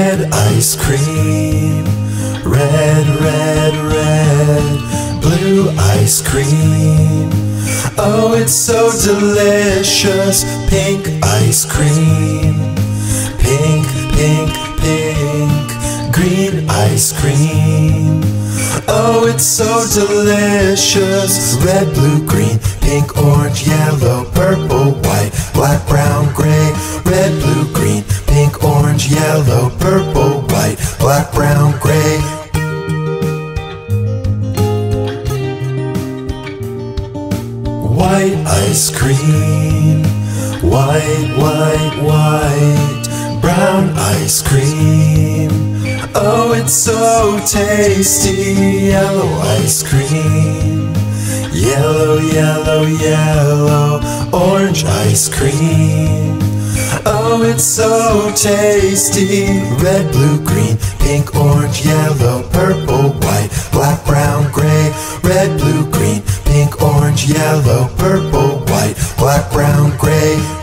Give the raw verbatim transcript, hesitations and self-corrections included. red ice cream, red, red, red, blue ice cream. Oh, it's so delicious, pink ice cream, pink, pink, pink, green ice cream. Oh, it's so delicious, red, blue, green, pink, orange, yellow, purple, white, black, brown, gray, red, blue, green, pink, orange, yellow, purple, white, black, brown, gray. White ice cream, white, white, white, brown ice cream. Oh, it's so tasty, yellow ice cream, yellow, yellow, yellow, orange ice cream. Oh, it's so tasty, red, blue, green, pink, orange, yellow, purple, white, black, brown, gray, red, blue, green, pink, orange, yellow, purple, white, black, brown, gray.